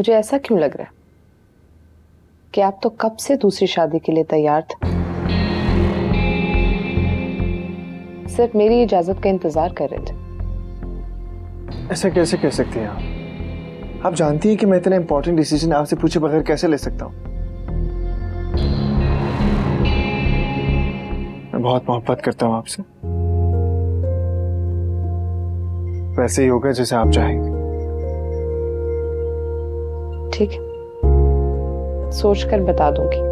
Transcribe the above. मुझे ऐसा क्यों लग रहा है कि आप तो कब से दूसरी शादी के लिए तैयार थे, सिर्फ मेरी इजाजत का इंतजार कर रहे थे। ऐसा कैसे कह सकती हैं आप जानती हैं कि मैं इतना इंपॉर्टेंट डिसीजन आपसे पूछे बगैर कैसे ले सकता हूं। मैं बहुत मोहब्बत करता हूं आपसे, वैसे ही होगा जैसे आप चाहेंगे। ठीक, सोचकर बता दूंगी।